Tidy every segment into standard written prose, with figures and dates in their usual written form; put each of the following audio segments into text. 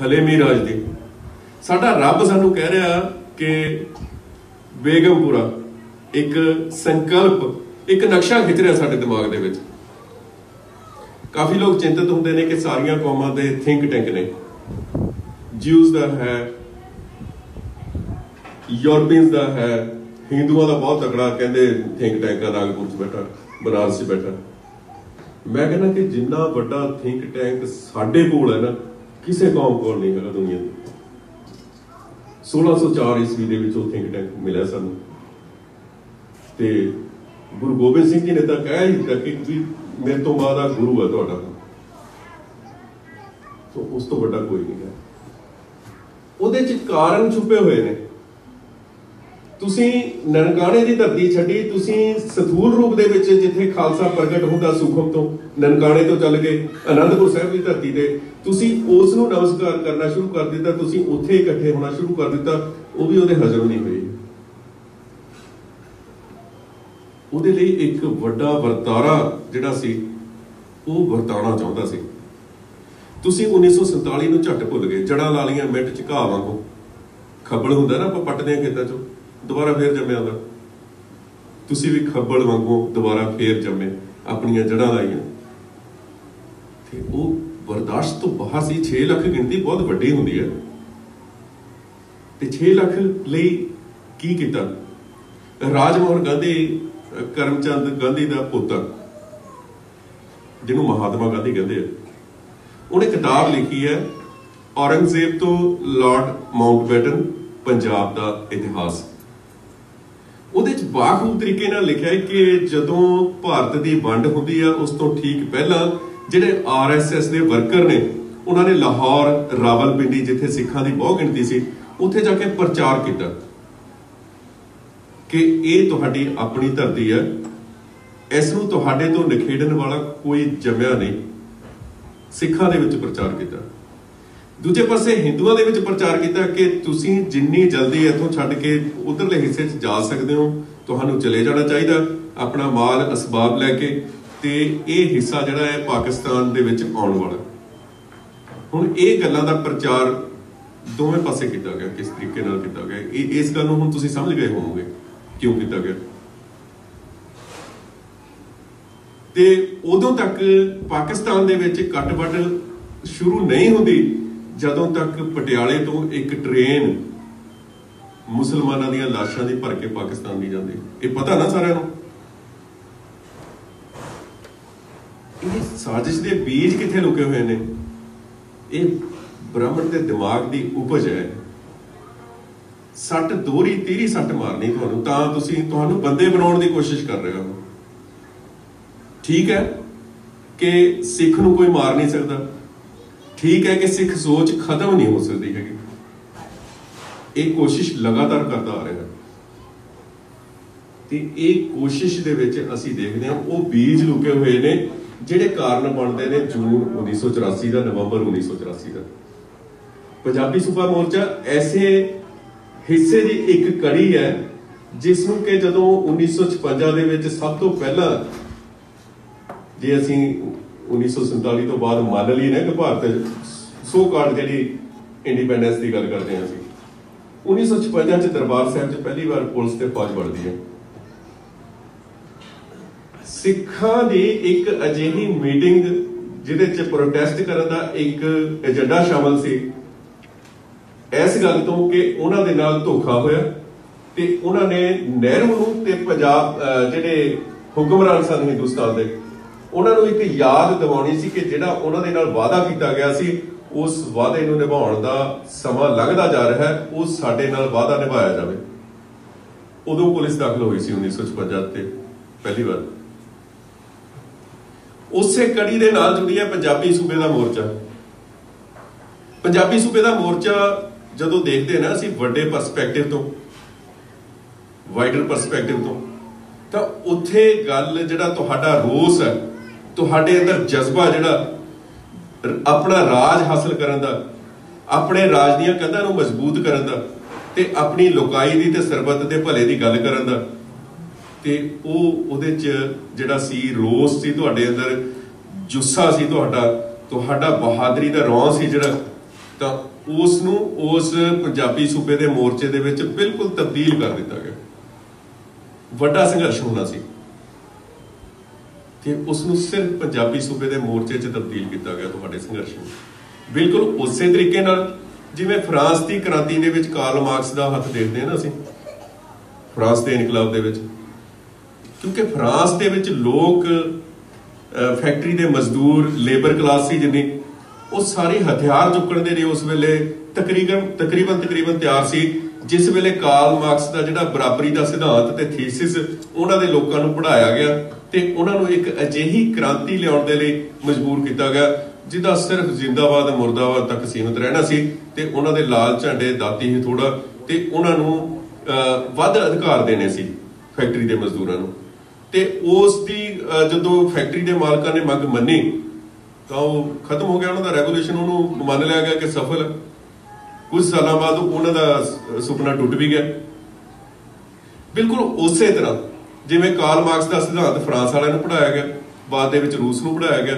हले भी राजदीप साडा रब सानू कह रहा कि बेगमपुरा एक संकल्प एक नक्शा खिंच रहा साडे दिमाग दे विच। काफ़ी लोग चिंतित होंदे ने कि सारियां कौमां दे थिंक टैंक ने, ज्यूज दा है, यूरोपियंस दा है, हिंदुओं दा बहुत तगड़ा कहंदे थिंक टैंक नागपुर च बैठा, बनारस च बैठा। मैं कहना कि जिन्ना वड्डा थिंक टैंक साडे कोल है ना, किसी कौम कोल नहीं है दुनिया में। 1604 ईस्वी दे विच थिंक टैंक मिला सानू ते गुरु गोबिंद सिंह जी ने तो कहा ही था कि मेरे तो बाद गुरु है तुहाडा, तो उस तो वड्डा कोई नहीं है। उहदे च कारण छुपे हुए ने। तुसीं ननकाणे की धरती छड्डी, तुसीं सथूल रूप दे विच जिथे खालसा प्रगट होंदा सूखम तो ननकाणे तो चल गए आनंदपुर साहब की धरती ते, तुसीं उस नूं नमस्कार करना शुरू कर दिता, तुसीं उत्थे इकट्ठे होना शुरू कर दिता। वो भी उहदे हजम नहीं हुई, उहदे लई एक वड्डा वरतारा जिहड़ा सी वो वरताना चाहुंदा सी। तुसीं 1947 नूं झट भुल गए, जड़ां ला लईआं मिट च घाह वांगू, खब्बल हुंदा ना आपां पट्टदे खेतां चों दोबारा फिर जम्या दा। तुसी भी खब्बल वांगू दोबारा फिर जमे, अपन जड़ा लाइया। बर्दाश्त तो बाहर सी। 6 लाख गिनती बहुत वड्डी हुंदी है ते 6 लाख लई की कीता। राजमोहन गांधी, करमचंद गांधी दा पोता, जिन्हों महात्मा गांधी कहते हैं, उन्हें किताब लिखी है औरंगजेब तो लॉर्ड माउंटबेटन पंजाब का इतिहास। बाखूब तरीके नाल लिखिया है कि जदों भारत की वंड हुंदी है उस तो ठीक पहला जिहड़े RSS दे वर्कर ने उन्होंने लाहौर, रावलपिंडी जिथे सिखां दी बहुत गिणती सी, उत्थे जाके प्रचार किया कि यह तुहाडी अपनी धरती है, इस नूं तुहाडे तो निखेड़न वाला कोई जम्या नहीं। सिखां दे विच प्रचार किया। दूजे पासे हिंदुओं के विच प्रचार किया कि तुसीं जिन्नी जल्दी इथों छड्ड के उधरले हिस्से जा सकदे हो, तुहानूं चले जाना चाहिए अपना माल असबाब लैके, ते इह हिस्सा जिहड़ा है पाकिस्तान दे विच आउण वाला। हुण इह गल्लां दा प्रचार दोवें पासे किया गया, किस तरीके नाल किया गया इस गल्ल नूं हुण तुसीं समझ गए होवोगे क्यों किया गया। ते उदों तक पाकिस्तान दे विच कट-वट शुरू नहीं हुंदी जदों तक पटियाले तो एक ट्रेन मुसलमानों दी लाशां दी भर के पाकिस्तान नहीं जाती। ये पता ना सारे नूं। साजिश के बीज कित्थे लुके हुए हैं? ये ब्राह्मण के दिमाग की उपज है। सट दोहरी तीरी सट मारनी, तुहानूं बंदे बनाने की कोशिश कर रहे हो। ठीक है कि सिख नूं कोई मार नहीं सकता, ठीक है कि सिख सोच खत्म नहीं हो सकती है, एक कोशिश लगातार करता आ रहा है। एक कोशिश दे विच असीं देखदे हां वो बीज लुके हुए ने जिहड़े कारण बनते हैं जून 1984 का, नवंबर 1984 का पंजाबी सूबा मोर्चा ऐसे हिस्से की एक कड़ी है जिसनूं कि जदों 1956 दे विच सब तो पहला, जे असीं 1947 तो बाद मान ली ना कि भारत सो कार्ड जी इंडिपेंडेंस की गल करते हैं। 1956 च दरबार साहब च पहली बार पुलिस ते फौज बढ़ती है। सिखा ने एक अजिही मीटिंग जिहदे प्रोटेस्ट करन दा एक एजेंडा शामिल सी, इस गल तो कि उन्हां दे नाल धोखा होया ते उन्हां ने नेहरू नूं ते पंजाब जिहड़े हुक्मरान सन हिंदुस्तान दे उन्होंने एक याद दिवानी सी कि जिहड़ा उन्होंने नाल वादा किया गया सी उस वादे नूं निभाउण दा समा लगदा जा रहा है, उस साडे नाल वादा निभाया जाए। उदों पुलिस दाखिल हुई सी 1956 ते पहली बार। उसे कड़ी दे नाल जुड़ी है पंजाबी सूबे दा मोर्चा। पंजाबी सूबे दा मोर्चा जदों देखदे ना असीं वड्डे परसपैक्टिव तो, वाइडर परसपैक्टिव तो, तां उत्थे गल जिहड़ा तुहाडा रोस है, तुहाडे अंदर जज्बा जिहड़ा अपना राज हासिल करन दा, अपने राज दीआं कंधां नूं मजबूत करन दा ते अपनी लोकाई दी ते सरबत दे भले दी गल करन दा, ते ओह उहदे च जिहड़ा सी रोस सी तुहाडे अंदर, जुस्सा सी तुहाडा बहादरी दा रौं सी जिहड़ा तो उसनू उस पंजाबी सूबे के मोर्चे दे विच बिल्कुल तब्दील कर दिता गया। वड्डा संघर्ष होना सी कि उसनू सिर्फ पंजाबी सूबे के मोर्चे च तब्दील किया गया। तुहाडे संघर्ष नू बिल्कुल उस तरीके नाल जिवें फ्रांस की क्रांति दे विच कार्ल मार्क्स का हथ देखते हैं ना असीं फ्रांस के इनकलाब दे विच, क्योंकि फ्रांस के विच लोग फैक्ट्री के मजदूर लेबर क्लास से जिन्नी वो सारे हथियार चुकण के लिए उस वेले तकरीबन तैयार सी, जिस वेले कार्ल मार्क्स का जिहड़ा बराबरी का सिद्धांत ते थीसिस उन्हां दे लोकां नूं पढ़ाया गया ते उन्हां नूं एक अजिही क्रांति लियाउण दे लई मजबूर किया गया जिहदा सिर्फ जिंदाबाद मुर्दाबाद तक सीमित रहना सी ते उन्हां दे लाल झंडे दाती ही थोड़ा ते उन्हां नूं वध अधिकार देने सी फैक्ट्री के मजदूरों नूं। ते उस दी जदों फैक्ट्री के मालकां ने मंग मन्नी तो खत्म हो गया उन्होंने रेगूलेशन, उन्होंने मान लिया गया कि सफल है। कुछ साल बाद उन्होंने सुपना टूट भी गया। बिल्कुल उस तरह जिमें कार्ल मार्क्स का सिद्धांत फ्रांस वाले नूं पढ़ाया गया, बाद में रूस को पढ़ाया गया।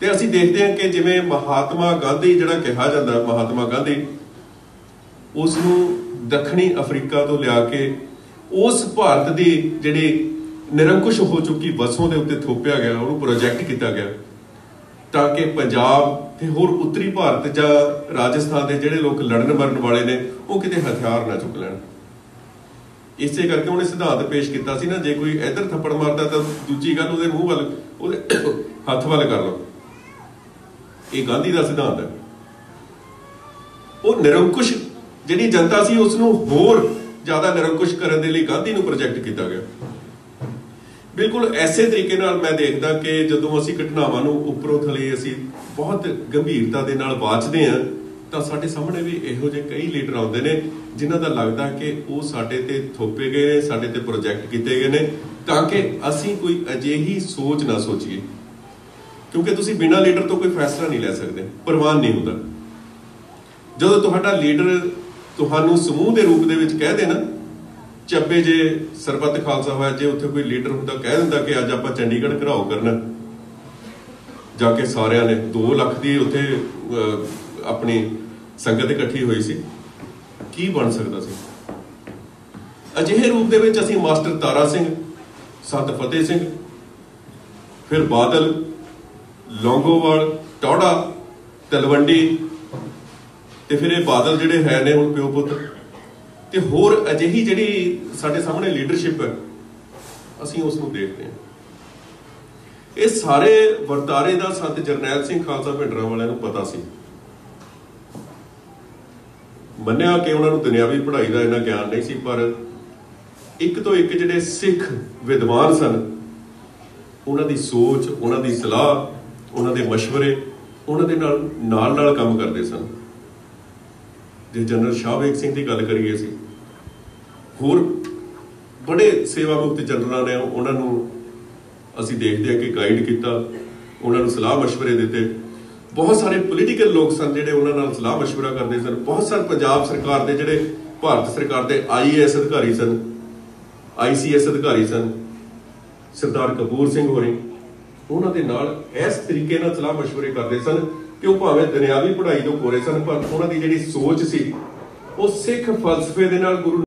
तो असीं देखते हैं कि जिमें महात्मा गांधी जिहड़ा कहा जाता महात्मा गांधी उसनूं दक्षिणी अफ्रीका तो लिया के उस भारत की जिहड़ी निरंकुश हो चुकी बसों के उत्ते थोपिया गया, उन्होंने प्रोजैक्ट किया गया ताकि पंजाब ते होर उत्तरी भारत जा राजस्थान के जिहड़े लोग लड़न मरन वाले ने वो किते हथियार ना चुक लैण। इसे करके उन्हें सिद्धांत पेश किया सी ना जे कोई इधर थप्पड़ मारता तो दूजी गल उहदे मूँह वल उहदे हथ वल कर लो। ये गांधी का सिद्धांत है। वो निरंकुश जिहड़ी जनता सी उसनूं होर ज़्यादा निरंकुश करने के लिए गांधी नूं प्रोजैक्ट किया गया। बिल्कुल ऐसे तरीके नाल मैं देखदा कि जदों असीं घटनावां नूं उपरों थले असीं बहुत गंभीरता दे नाल वाचदे हां तां साडे सामणे भी इहो जिहे कई लीडर आउंदे ने जिन्हां दा लगदा कि वो साडे ते थोपे गए ने, साडे ते प्रोजैक्ट कीते गए ने ताकि असीं कोई अजिही सोच ना सोचीए, क्योंकि तुसीं बिना लीडर तो कोई फैसला नहीं लै सकदे, परवान नहीं हुंदा। जदों तुहाडा लीडर तुहानूं समूह दे रूप दे विच कह देना ਚੱਬੇ जे सरबत खालसा होया जे उत्थे कोई लीडर हुंदा कह दिंदा कि अज आपां चंडीगढ़ घराओ करना जाके सारिਆਂ ने 2 ਲੱਖ ਦੀ ਉੱਥੇ ਆਪਣੀ ਸੰਗਤ ਇਕੱਠੀ ਹੋਈ ਸੀ ਕੀ ਬਣ ਸਕਦਾ ਸੀ। ਅਜਿਹੇ ਰੂਪ ਦੇ ਵਿੱਚ ਅਸੀਂ ਮਾਸਟਰ ਤਾਰਾ ਸਿੰਘ, ਸੰਤ ਫਤਿਹ ਸਿੰਘ, ਫਿਰ ਬਾਦਲ, ਲੌਂਗੋਵਾਲ, ਟੌੜਾ, ਤਲਵੰਡੀ ਤੇ ਫਿਰ ਇਹ ਬਾਦਲ ਜਿਹੜੇ ਹੈ ਨੇ ਹੁਣ ਪਿਓ ਪੁੱਤ ते होर अजिही जिहड़ी साडे सामने लीडरशिप है असीं उस नूं देखते हैं। ये सारे वर्तारे का संत जरनैल सिंह खालसा भिंडरां वालिआं नूं पता सी। मन्निआ कि उन्हां नूं दुनियावी पढ़ाई का इन्ना ज्ञान नहीं सी, पर एक तो एक जिहड़े सिख विद्वान सन उन्हां दी सोच, उन्हां दी सलाह, उन्हां दे मशवरे उन्हां दे नाल काम करदे सन। जे जनरल शाह बेग सिंह की गल करिए सी होर बड़े सेवा मुक्त जनरलों ने उन्होंने असी देखते हैं कि गाइड किया, उन्होंने सलाह मशवरे दिते। बहुत सारे पोलीटिकल लोग सन जे उन्होंने सलाह मशवरा करते सन। बहुत सारे पंजाब सरकार के जोड़े भारत सरकार के IAS अधिकारी सन, ICS अधिकारी सन, सरदार कपूर सिंह होरी उन्होंने नाल इस तरीके नाल सलाह मशवरे करते सन कि वह भावें दुनियावी पढ़ाई तो कोरे सन पर उन्होंने जी सोच सी वो सिख फलसफे के नाल गुरु